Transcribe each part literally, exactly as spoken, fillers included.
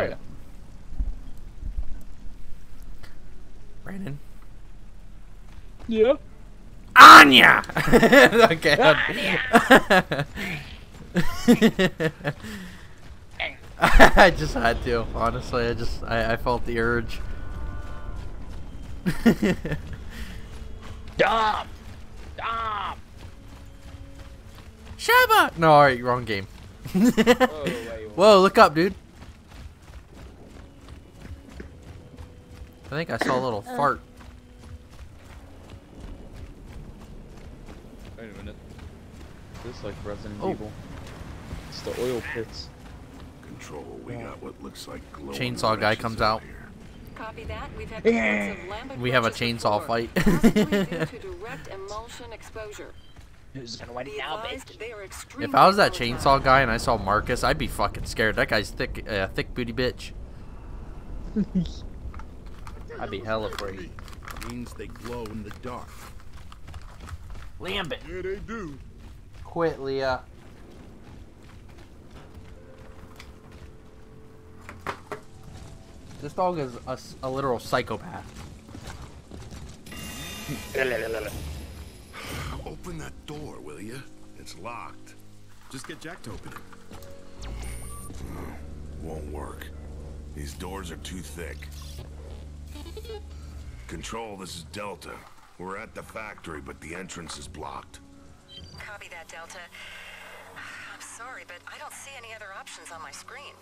Oh, yeah. Brandon? Yeah? Anya! Okay. Anya! I just had to, honestly. I just, I, I felt the urge. Dom! Dom! Shabba! No, alright, wrong game. Whoa, wait, whoa, look up, dude. I think I saw a little fart. Wait a minute. This is like Resident oh. Evil. It's the oil pits. Control, we got what looks like glow. Chainsaw guy comes out. Copy that. We've had of we have a chainsaw before. Fight. Due to direct emulsion exposure. If I was that chainsaw guy and I saw Marcus, I'd be fucking scared. That guy's thick, uh, thick booty bitch. I'd be hella afraid. Means they glow in the dark. Lambent. Yeah, they do. Quit, Leah. This dog is a, a literal psychopath. Open that door, will you? It's locked. Just get Jack to open it. No, won't work. These doors are too thick. Control, this is Delta. We're at the factory, but the entrance is blocked. Copy that, Delta. I'm sorry, but I don't see any other options on my screen.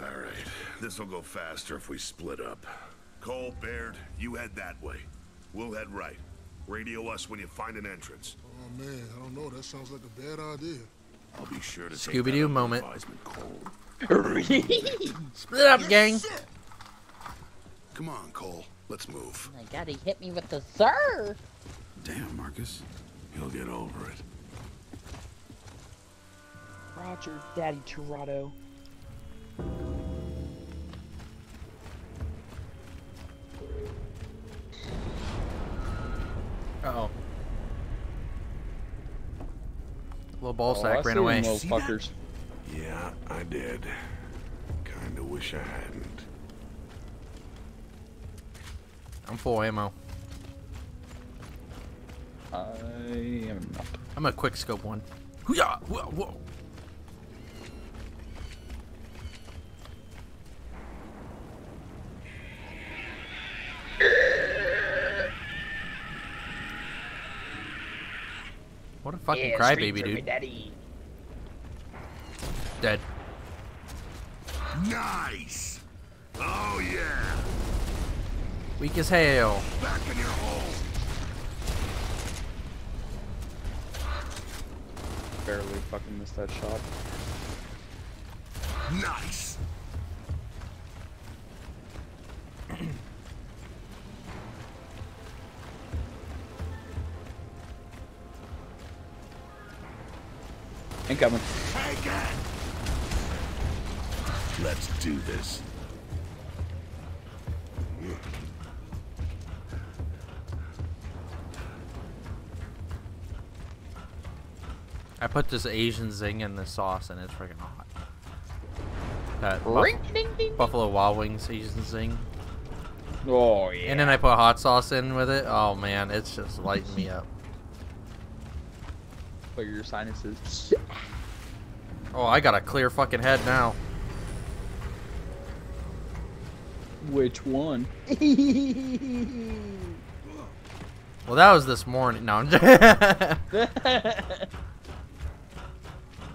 Alright, this'll go faster if we split up. Cole, Baird, you head that way. We'll head right. Radio us when you find an entrance. Oh man, I don't know, that sounds like a bad idea. I'll be sure to take Scooby-Doo moment. Cole. Split up, gang! Come on, Cole, let's move. Oh my god, he hit me with the sir! Damn, Marcus. He'll get over it. Roger, Daddy Toronto. Uh-oh. Little ball sack oh, ran away. Little fuckers. Yeah, I did. Kinda wish I hadn't. I'm full ammo. I am not. I'm a quick scope one. Hoo-yah! Whoa, whoa. What a fucking yeah, crybaby, dude. Daddy. Dead. Nice. Oh yeah. Weak as hell. Back in your hole. Barely fucking missed that shot. Nice. Coming. Take it. Let's do this. I put this Asian zing in the sauce and it's freaking hot. That Ring, buff ding, ding, Buffalo Wild Wings Asian zing. Oh yeah. And then I put hot sauce in with it. Oh man, it's just lighting me up. Clear your sinuses. Oh, I got a clear fucking head now. Which one? Well, that was this morning. No, I'm just I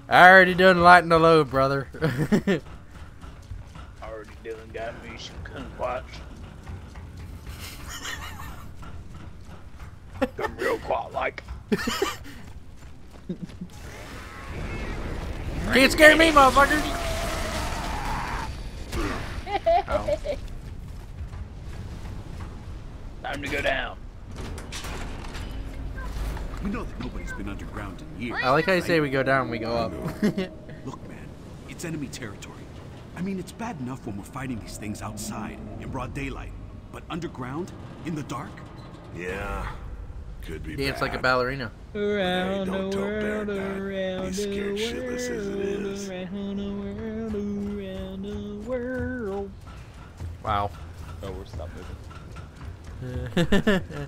already done lighten the load, brother. Already done got me some kumquats. Some real quat like. Can't scare me, motherfucker! Time to go down. We know that nobody's been underground in years. I like how you say we go down, we go up. Look, man, it's enemy territory. I mean, it's bad enough when we're fighting these things outside in broad daylight, but underground, in the dark. Yeah. Could be dance bad. Like a ballerina. Around don't the world, around the world, around the world, around the world, around the world. Wow. Oh, we're stopped moving.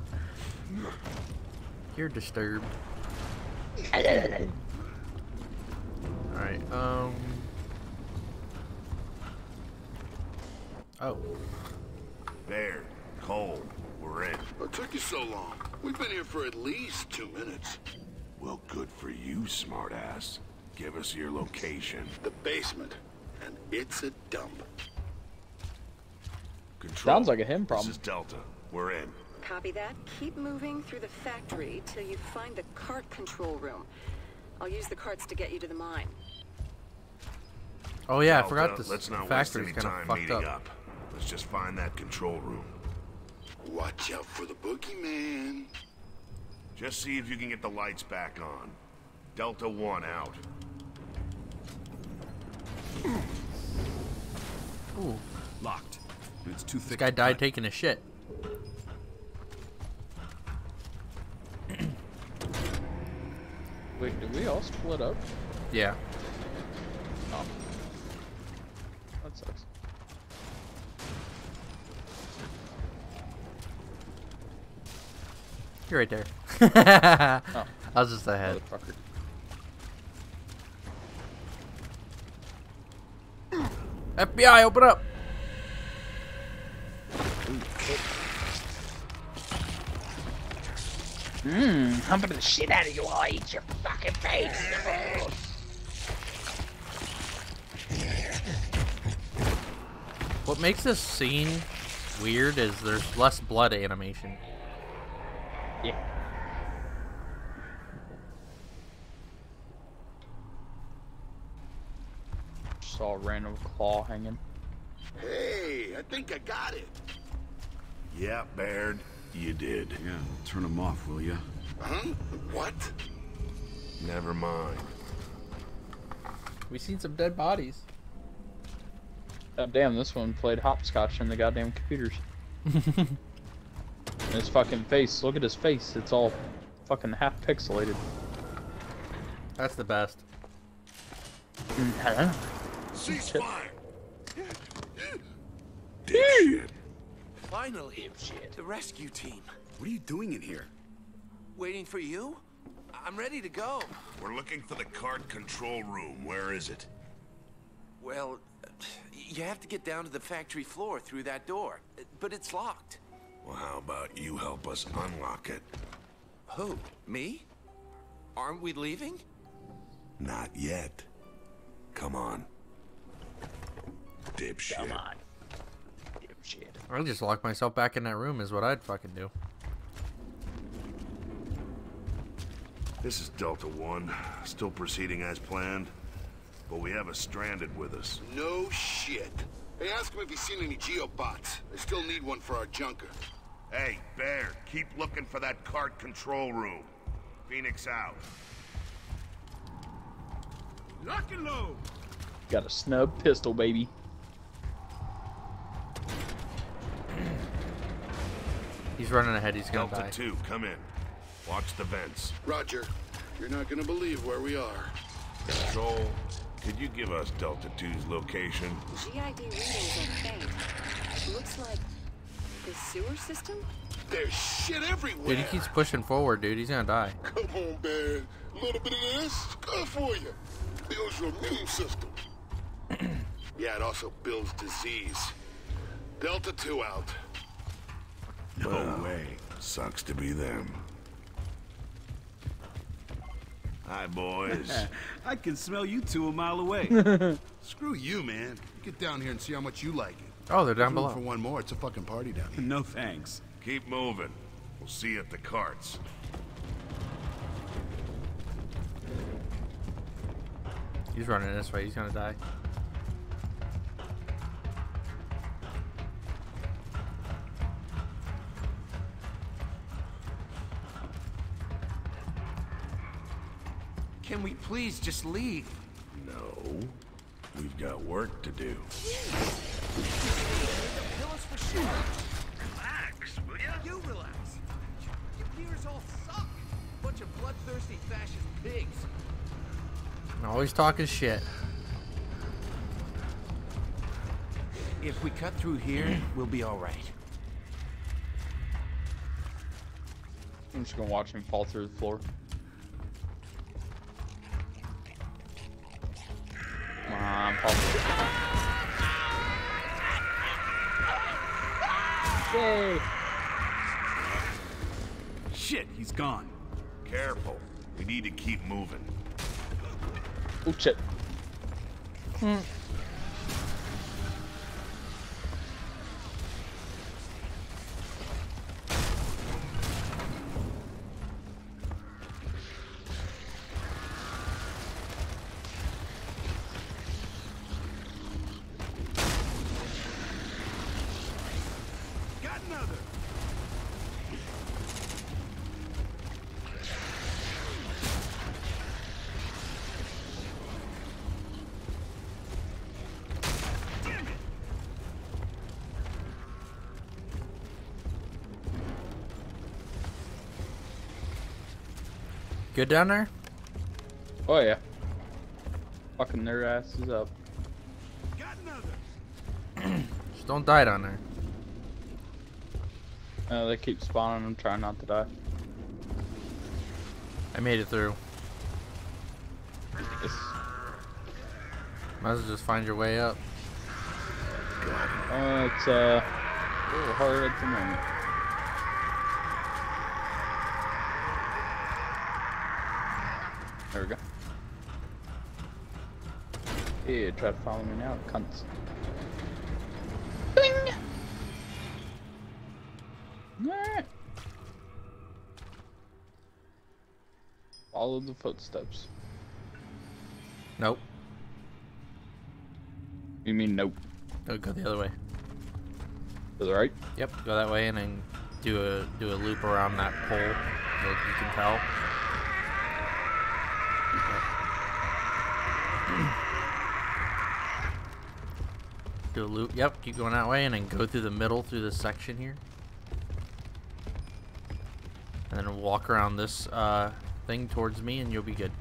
You're disturbed. Alright, um... Oh. There, Cole, we're in. What took you so long? We've been here for at least two minutes. Well, good for you, smartass. Give us your location. The basement, and it's a dump. Control. Sounds like a him problem. This is Delta. We're in. Copy that. Keep moving through the factory till you find the cart control room. I'll use the carts to get you to the mine. Oh yeah, Delta, I forgot this. Let's not factory's waste any time meeting up. up. Let's just find that control room. Watch out for the boogeyman. Just see if you can get the lights back on. Delta one out. Ooh, locked. It's too thick. This guy died taking a shit. Wait, did we all split up? Yeah. Oh. That sucks. You're right there. Oh. I was just ahead. F B I, open up! Mmm, humping the shit out of you while I eat your fucking face! What makes this scene weird is there's less blood animation. Yeah. Saw a random claw hanging. Hey, I think I got it! Yeah, Baird. You did. Yeah, turn them off, will ya? Huh? What? Never mind. We've seen some dead bodies. Oh, damn, this one played hopscotch in the goddamn computers. And his fucking face. Look at his face. It's all fucking half pixelated. That's the best. Cease fire! Dude! Finally, the rescue team. What are you doing in here? Waiting for you? I'm ready to go. We're looking for the cart control room. Where is it? Well, you have to get down to the factory floor through that door, but it's locked. Well, how about you help us unlock it? Who? Me? Aren't we leaving? Not yet. Come on. Dipshit. Come on. I'll just lock myself back in that room is what I'd fucking do. This is Delta one. Still proceeding as planned. But we have a stranded with us. No shit. Hey, ask him if he's seen any geobots. I still need one for our junker. Hey, Bear, keep looking for that cart control room. Phoenix out. Lock and load! Got a snub pistol, baby. He's running ahead. He's gonna die. Delta two, come in. Watch the vents. Roger. You're not gonna believe where we are. Control, could you give us Delta two's location? G I D readings are faint. Looks like the sewer system. There's shit everywhere. Dude, he keeps pushing forward, dude. He's gonna die. Come on, man. A little bit of this is good for you. Builds your immune system. Yeah, it also builds disease. Delta two out. No well, way. Sucks to be them. Hi, boys. I can smell you two a mile away. Screw you, man. Get down here and see how much you like it. Oh, they're down below. For one more. It's a fucking party down here. No thanks. Keep moving. We'll see you at the carts. He's running this way. He's gonna die. Can we please just leave? No. We've got work to do. Relax, will ya? You relax. Your peers all suck. Bunch of bloodthirsty fascist pigs. Always talking shit. If we cut through here, we'll be all right. I'm just gonna watch him fall through the floor. Come on, fall through. Yay! Shit, he's gone. Careful. We need to keep moving. Oh shit. Hmm. Good down there? Oh yeah. Fucking their asses up. Got another. Just don't die down there. Uh, they keep spawning. I'm trying not to die. I made it through. It's... Might as well just find your way up. Uh, it's uh, a little harder at the moment. There we go. Here, try to follow me now, cunts. Bling! Alright. Follow the footsteps. Nope. You mean nope? Go, go the other way. To the right? Yep, go that way and then do a do a loop around that pole so you can tell. Do a loop. Yep, keep going that way and then go through the middle through this section here. And then walk around this uh, thing towards me and you'll be good.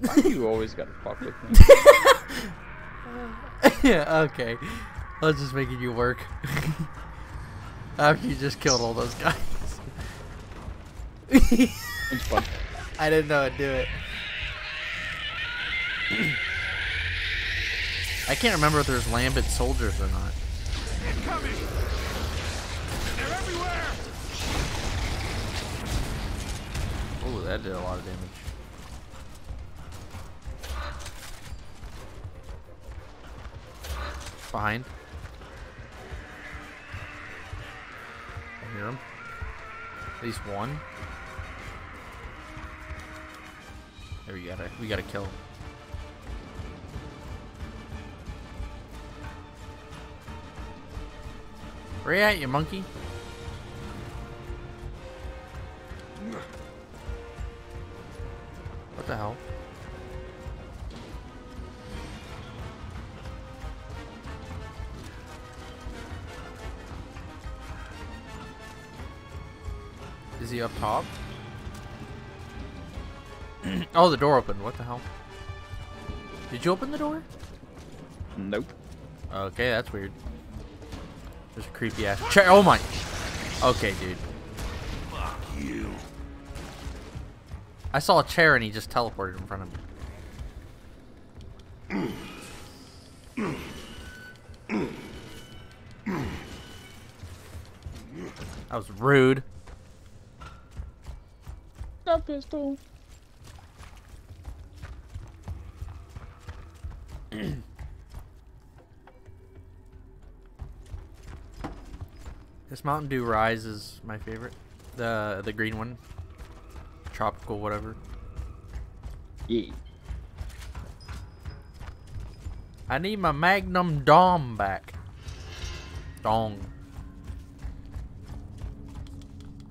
Why do you always gotta fuck with me? Yeah, okay. I was just making you work. After you just killed all those guys. It's fun. I didn't know I'd do it. I can't remember if there's Lambent soldiers or not. Incoming! They're everywhere! Oh, that did a lot of damage. Behind. I hear him. At least one. There we gotta we gotta kill him. Where you at, you monkey? What the hell? Is he up top? Oh, the door opened. What the hell? Did you open the door? Nope. Okay, that's weird. There's a creepy ass. Ch oh my. Okay, dude. Fuck you. I saw a chair and he just teleported in front of me. That was rude. Pistol. This Mountain Dew Rise is my favorite. The the green one. Tropical whatever. Yeah. I need my Magnum Dom back. Dong.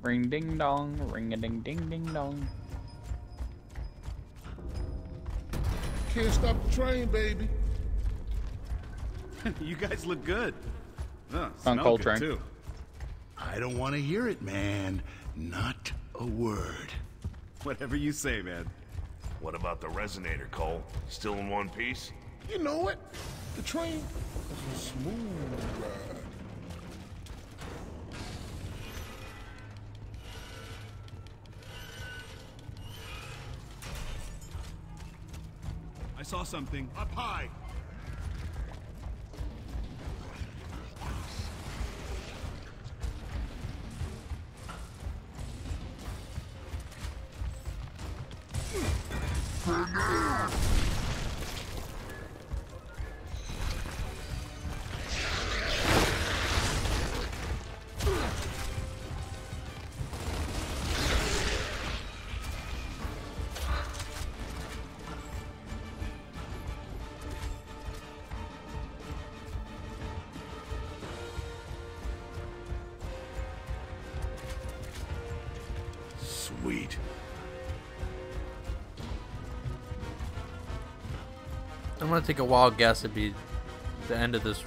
Ring ding dong, ring a ding ding ding dong. Can't stop the train, baby. You guys look good. Uh, on Cold Train. Too. I don't want to hear it, man. Not a word. Whatever you say, man. What about the resonator, Cole? Still in one piece? You know it. The train is a smooth ride. I saw something up high. I'm gonna take a wild guess it'd be the end of this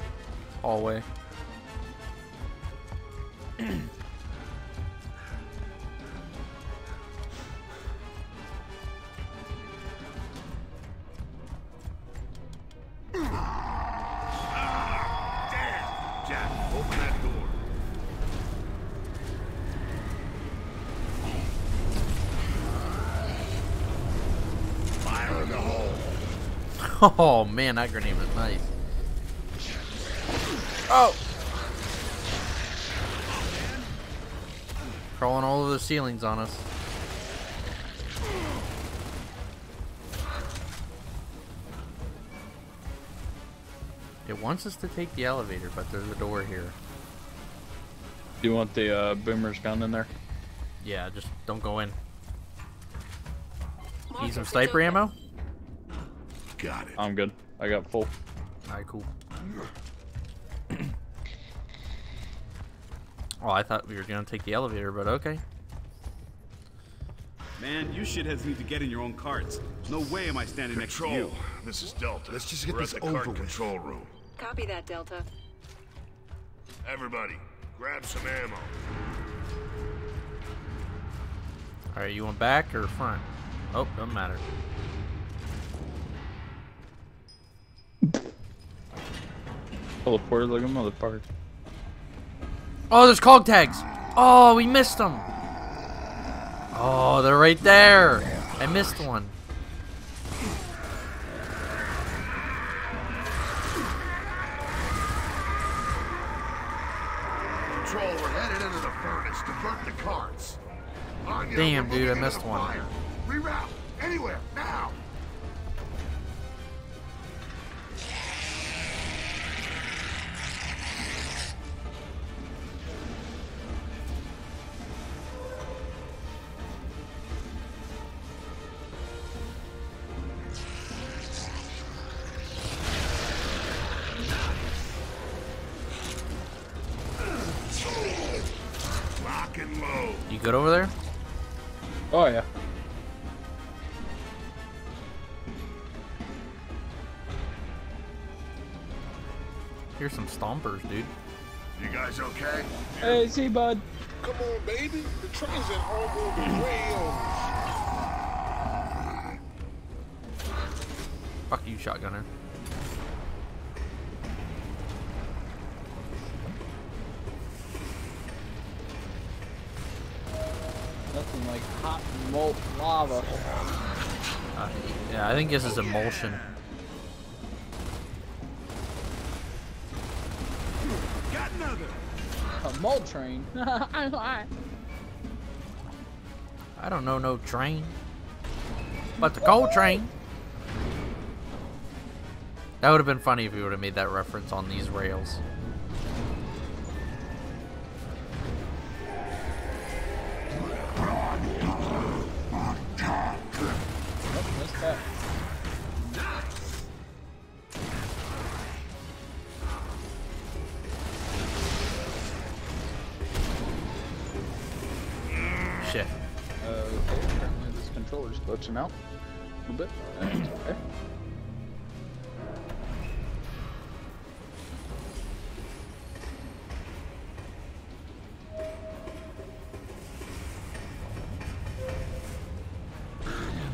hallway. Oh man, that grenade was nice. Oh! Crawling all over the ceilings on us. It wants us to take the elevator, but there's a door here. Do you want the uh, boomer's gun in there? Yeah, just don't go in. Need some sniper ammo? Got it. I'm good. I got full. Alright, cool. Oh, I thought we were gonna take the elevator, but okay. Man, you shitheads need to get in your own carts. No way am I standing Control. next to you. This is Delta. Let's just get we're this at the over cart with. Control room. Copy that, Delta. Everybody, grab some ammo. Alright, you want back or front? Oh, doesn't matter. Teleported like a motherfucker. Oh, there's cog tags. Oh, we missed them. Oh, they're right there. I missed one. Control, we're headed into the furnace to burn the carts. Damn, dude, I missed one. Reroute anywhere now. Good over there? Oh, yeah. Here's some stompers, dude. You guys okay? Hey, see, bud. Come on, baby. The train's at home over the rails. Fuck you, shotgunner. Nothing like hot molt lava. Uh, yeah, I think this is emulsion. Got another. A mole train. I don't know no train, but the coal train. That would have been funny if we would have made that reference on these rails. Shit. Uh, okay, apparently this controller's glitching out a little bit. Okay.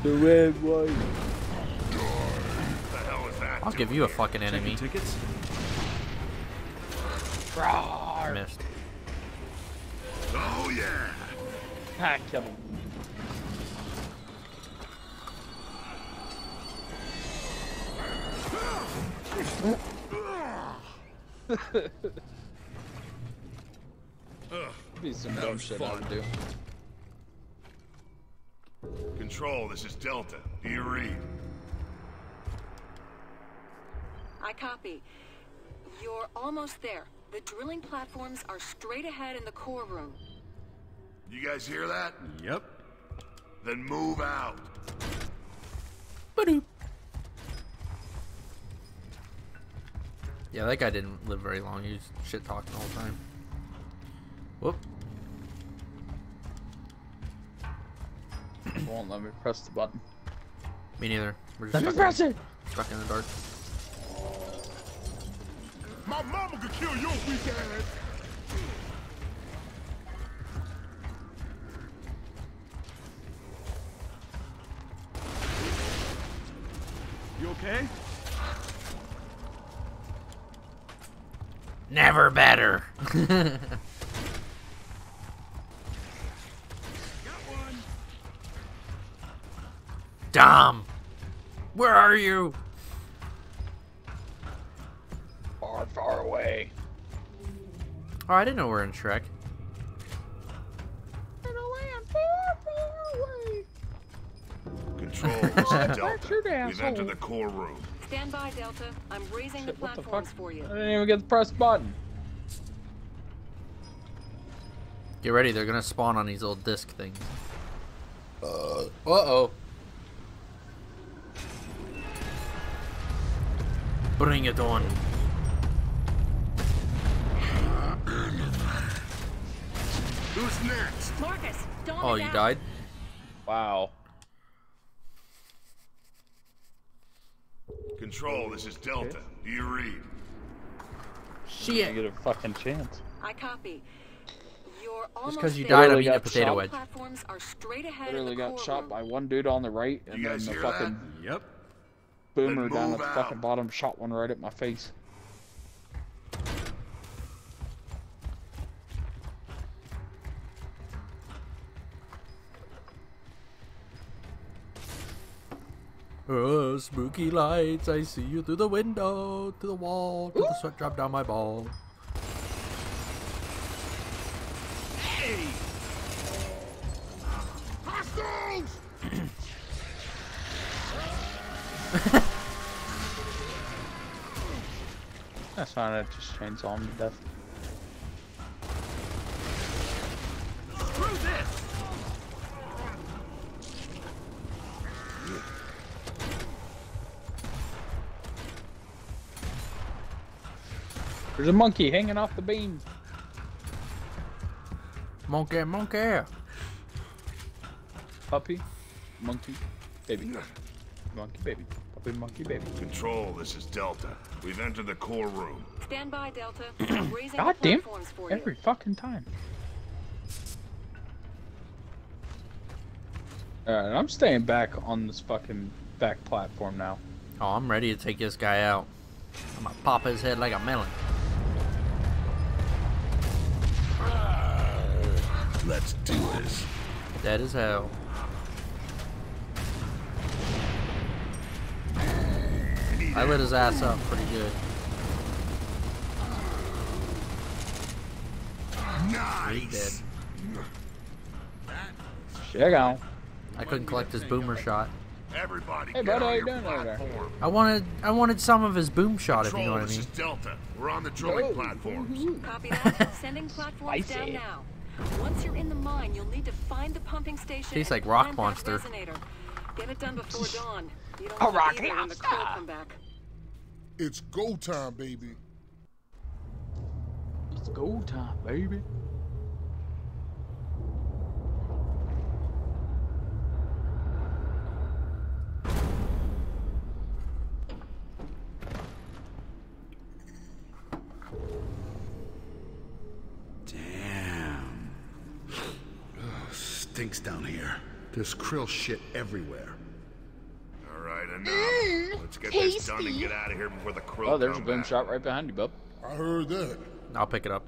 The red one. What the hell is that? I'll give you a fucking enemy. Tickets? Rawr. Missed. Oh yeah. I killed him. Be some dumb shit I would do. Control, this is Delta. Do you read? I copy. You're almost there. The drilling platforms are straight ahead in the core room. You guys hear that? Yep. Then move out. Ba-doop. Yeah, that guy didn't live very long. He was shit talking all the time. Whoop. Won't let me press the button. Me neither. We're just let me press in, it! Stuck in the dark. My mama could kill your weak ass! You okay? Never better. Got one. Dom, where are you? Far, far away. Oh, I didn't know we're in Shrek. In a land far, far away. Control, this is Delta. We've entered the core room. Stand by, Delta. I'm raising Shit, the platforms the for you. I didn't even get the press button. Get ready, they're gonna spawn on these little disc things. Uh uh oh. Bring it on. Who's next? Marcus, don't Oh, you out. died? Wow. Control, this is Delta. Do you read? Shit. You get a fucking chance. I copy. You're almost Just because you died, I mean a potato shot. wedge. Platforms are straight ahead Literally of the got shot room. by one dude on the right, and you then the fucking that? yep boomer down at the out. fucking bottom shot one right at my face. Oh, spooky lights, I see you through the window, to the wall, to the sweat drop down my ball. Hey! Hostiles! That's fine, I just chainsaw him to death. Screw this! There's a monkey hanging off the beam. Monkey, monkey. Puppy, monkey, baby. Monkey, baby. Puppy, monkey, baby. Control, this is Delta. We've entered the core room. Stand by, Delta. Raising God damn. For Every you. fucking time. Alright, I'm staying back on this fucking back platform now. Oh, I'm ready to take this guy out. I'm gonna pop his head like a melon. Let's do this. That is hell. I lit his ass up pretty good. Nice. Check out. I couldn't collect his boomer shot. Everybody, hey, buddy, how you doing over there? I wanted, I wanted some of his boom shot, Control, if you know what I mean. This is Delta. We're on the drilling oh. platforms. Copy that. Sending platforms down now. Once you're in the mine, you'll need to find the pumping station. Tastes like rock monster. Get it done before dawn. You don't rock on the cold comeback. It's go time, baby. It's go time, baby. Down here. There's krill shit everywhere. Alright, enough. Let's get this done and get out of here before the krill. Oh, there's a boom shot right behind you, bub. I heard that. I'll pick it up.